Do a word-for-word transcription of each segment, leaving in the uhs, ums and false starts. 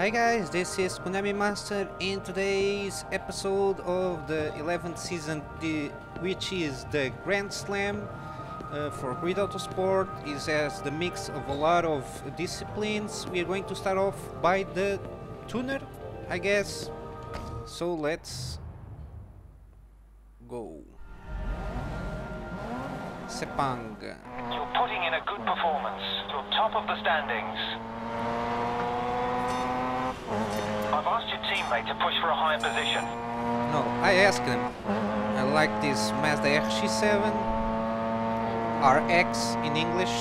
Hi guys, this is Konami Master, and today's episode of the eleventh season, the, which is the Grand Slam uh, for Grid Autosport, is as the mix of a lot of disciplines. We are going to start off by the tuner, I guess. So let's go. Sepang. You're putting in a good performance. You're top of the standings. I've asked your teammate to push for a higher position. No, I asked him. I like this Mazda R X seven. R X in English.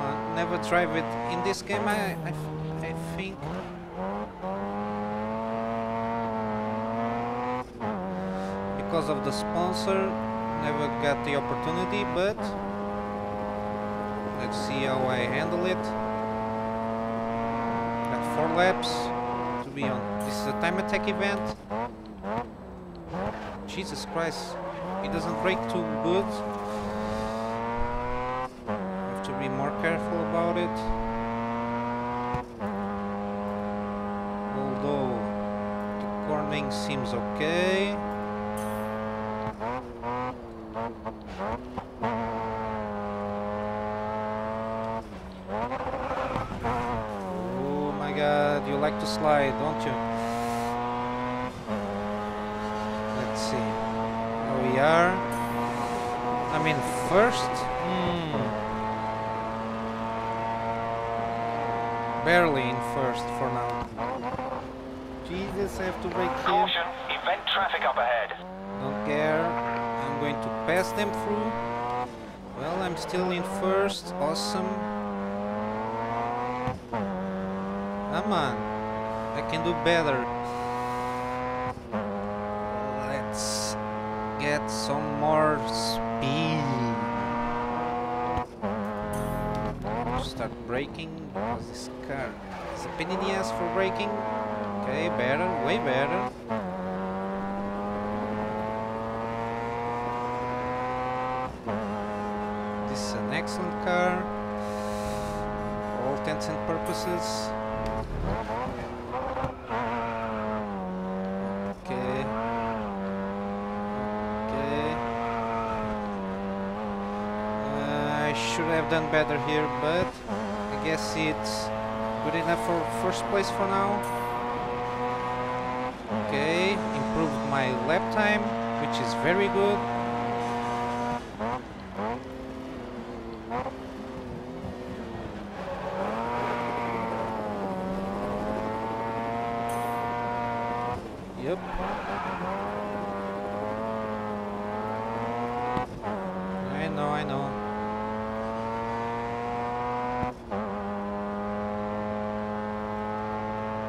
I never drive it in this game. I, I, I think. Because of the sponsor, never got the opportunity, but let's see how I handle it. Got four laps to be on. This is a time attack event. Jesus Christ, it doesn't brake too good. Have to be more careful about it. Although the cornering seems okay. You like to slide, don't you? Let's see. Now we are. I mean, first. Mm. Barely in first for now. Jesus, I have to brake here. Caution, event traffic up ahead. Don't care. I'm going to pass them through. Well, I'm still in first. Awesome. Come on, I can do better. Let's get some more speed. Start braking, because this car is a Peninias for braking. Okay, better, way better. This is an excellent car, for all intents and purposes. Okay. Okay. Uh, I should have done better here, but I guess it's good enough for first place for now. Okay, improved my lap time, which is very good. Yep. I know, I know.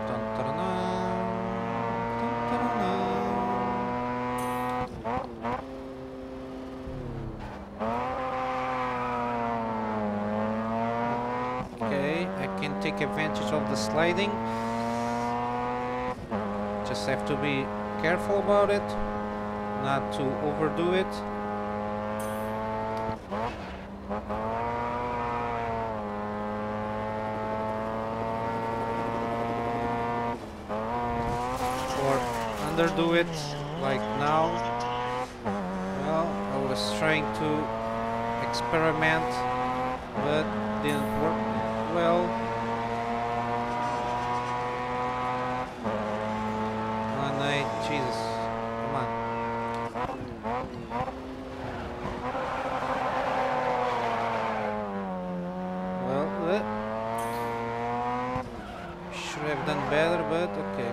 Dun, dun, dun, dun, dun. Okay, I can take advantage of the sliding. Just have to be careful about it, not to overdo it. Or underdo it, like now. Well, I was trying to experiment, but didn't work well. Jesus, come on. Well, uh, should have done better, but okay.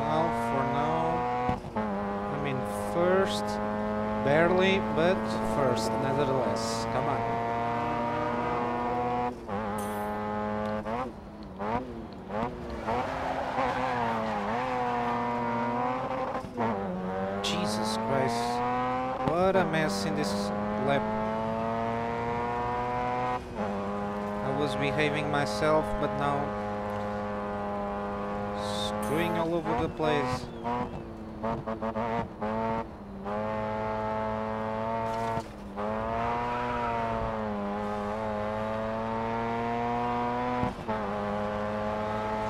Now, for now, I mean first, barely, but first, nevertheless. Come on. What a mess in this lap. I was behaving myself, but now screwing all over the place.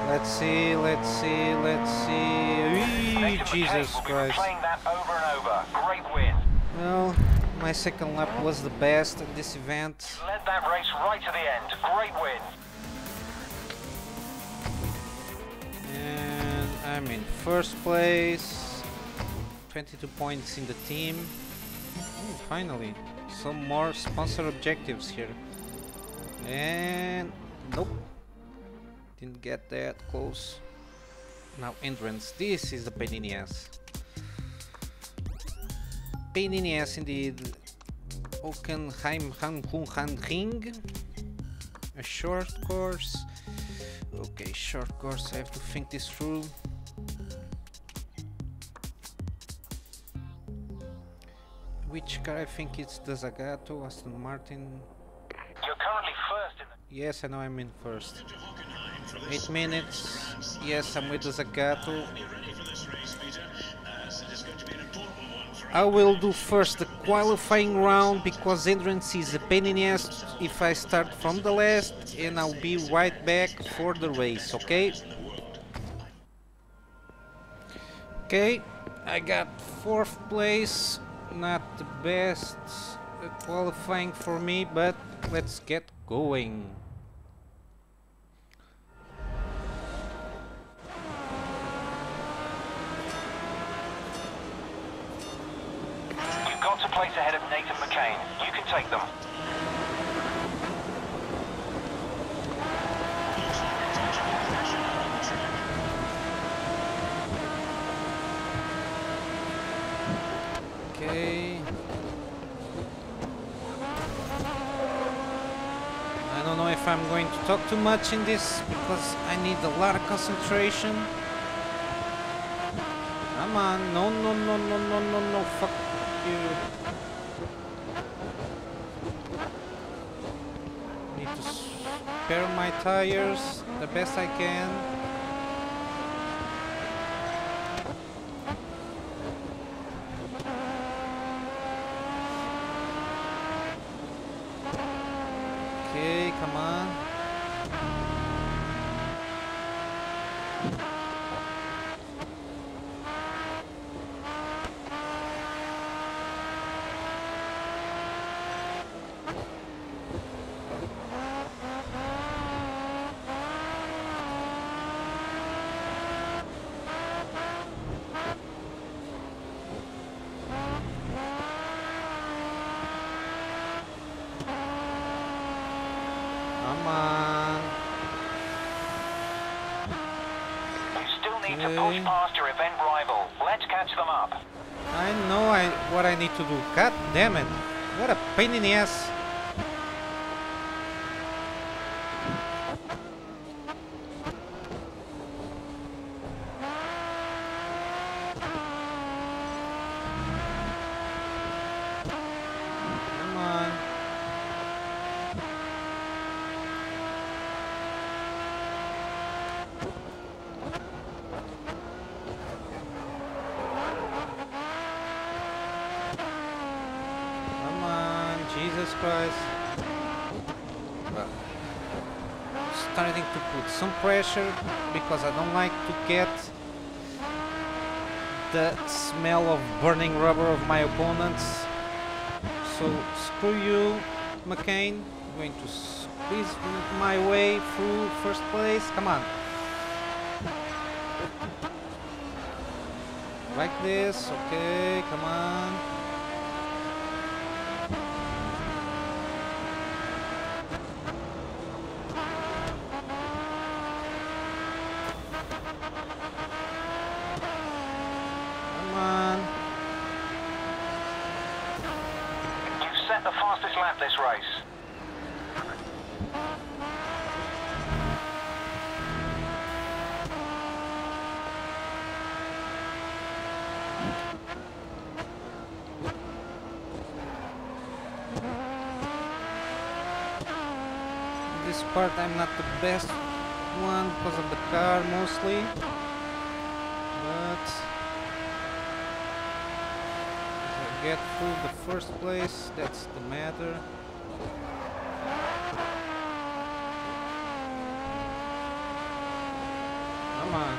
Let's see, let's see, let's see. Ooh, Jesus Christ. Playing that over and over. Great win. Well, my second lap was the best in this event. You led that race right to the end. Great win. And I'm in first place. twenty-two points in the team. Ooh, finally, some more sponsor objectives here. And nope. Didn't get that close. Now entrance. This is the Peninias. Peninias indeed. Oakenheim Han Kun Han Ring. A short course. Okay, short course. I have to think this through. Which car? I think it's the Zagato, Aston Martin. You're currently first in the... Yes, I know I'm in first. Eight minutes. Yes, I'm with the Zagato. I will do first the qualifying round because entrance is a pain in the ass if I start from the last, and I'll be right back for the race, okay? Okay, I got fourth place, not the best qualifying for me, but let's get going. Got to place ahead of Nathan McCain. You can take them. Okay. I don't know if I'm going to talk too much in this because I need a lot of concentration. Come on. No, no, no, no, no, no, no. Fuck. Need to spare my tires the best I can. Okay, come on. To push past your event rival. Let's catch them up. I know I, what I need to do. God damn it. What a pain in the ass. Jesus Christ. Well, starting to put some pressure because I don't like to get the smell of burning rubber of my opponents. So screw you, McCain. I'm going to squeeze my way through first place. Come on. Like this. Okay, come on. This part I'm not the best one because of the car mostly, but get through the first place, that's the matter. Come on.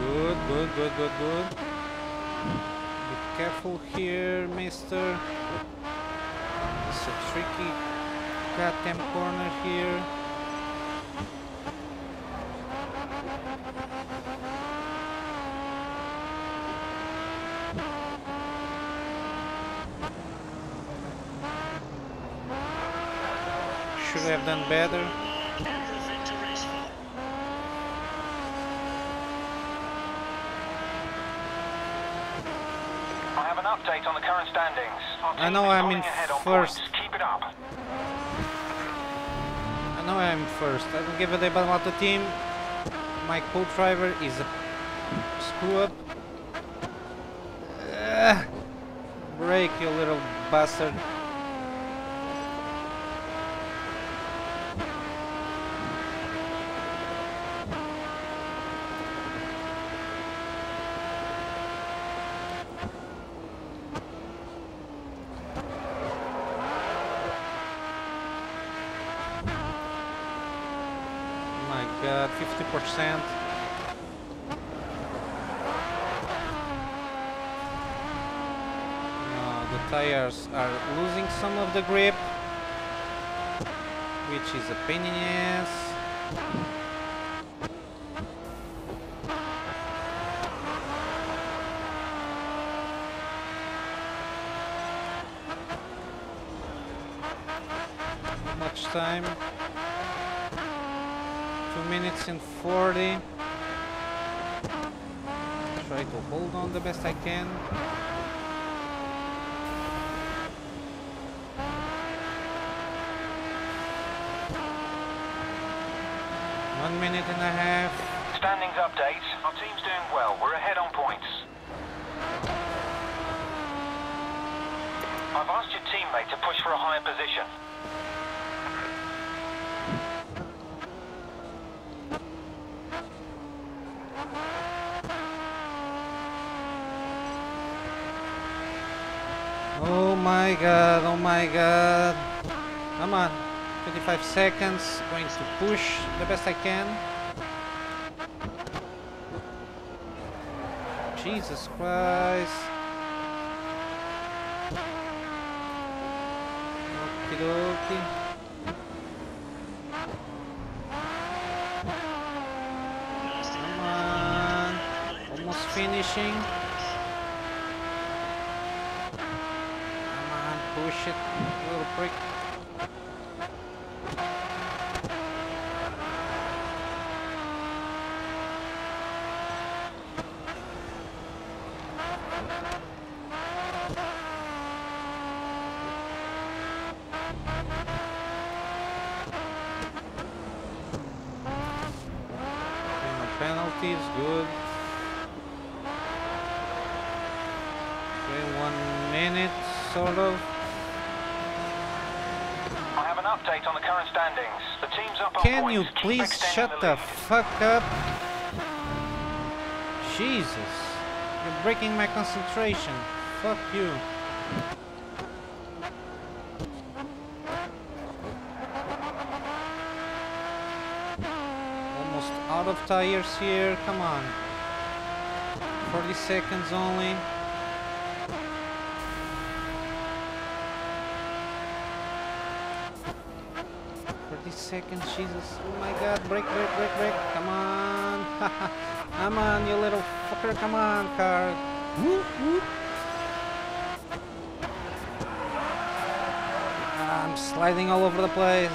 Good, good, good, good, good. Be careful here, mister. It's a tricky goddamn corner here. Should have done better. Update on the current standings. I know I'm in first. Keep it up. I know I'm first. I don't give a damn about the team. My co-driver is a screw up. Uh, break, you little bastard. fifty percent. No, the tires are losing some of the grip, which is a pain in the ass. How much time? two minutes and forty. Try to hold on the best I can. One minute and a half. Standings update. Our team's doing well. We're ahead on points. I've asked your teammate to push for a higher position. Oh my god, oh my god. Come on, twenty-five seconds, going to push the best I can. Jesus Christ. Okie dokie. Come on, almost finishing. Push it, little prick. No penalties, good. Okay, one minute, sort of. Update on the current standings. The team's up on Can points. You please shut the, the fuck up? Jesus. You're breaking my concentration. Fuck you. Almost out of tires here. Come on. forty seconds only. Seconds, Jesus, oh my god, break, break, break, break, come on, come on, you little fucker, come on, car, whoop, whoop. I'm sliding all over the place,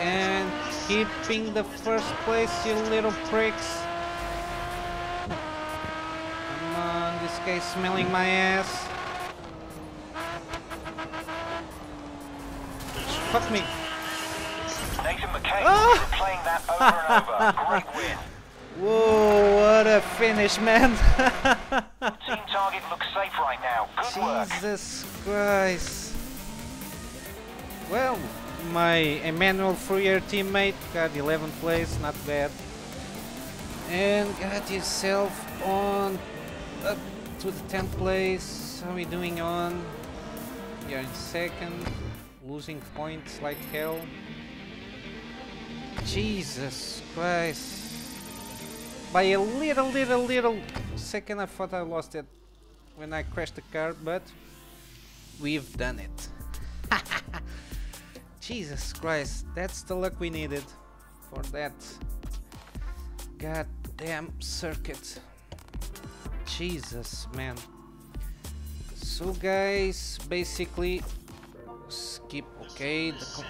and keeping the first place, you little pricks. Come on, this guy's smelling my ass. Fuck me. Nathan McCain, oh! Playing that over and over. Great win. Whoa, what a finish, man. Team target looks safe right now. Good Jesus work. Jesus Christ. Well, my Emmanuel Freire teammate got eleventh place, not bad. And got yourself on up to the tenth place. How are we doing on? You're in second, losing points like hell. Jesus Christ. By a little, little, little second I thought I lost it when I crashed the car, but we've done it. Jesus Christ, that's the luck we needed for that goddamn circuit. Jesus, man. So guys, basically skip, okay, the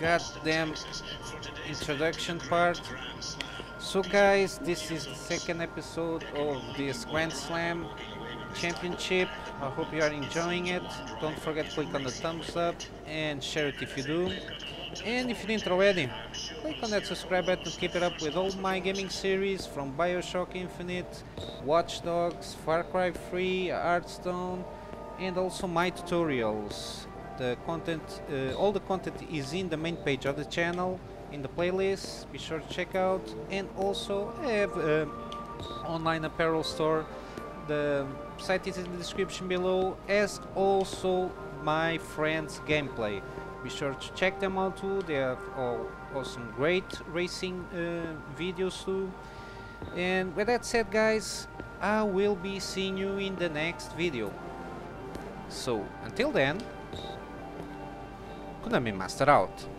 goddamn introduction part. So guys, this is the second episode of this Grand Slam Championship. I hope you are enjoying it. Don't forget to click on the thumbs up and share it if you do. And if you didn't already, click on that subscribe button to keep it up with all my gaming series from Bioshock Infinite, Watch Dogs, Far Cry three, Hearthstone, and also my tutorials. The content, uh, all the content is in the main page of the channel, in the playlist. Be sure to check out, and also I have an online apparel store. The site is in the description below, as also my friends' gameplay. Be sure to check them out too. They have all awesome, great racing uh, videos too. And with that said, guys, I will be seeing you in the next video. So until then, Konami Master out.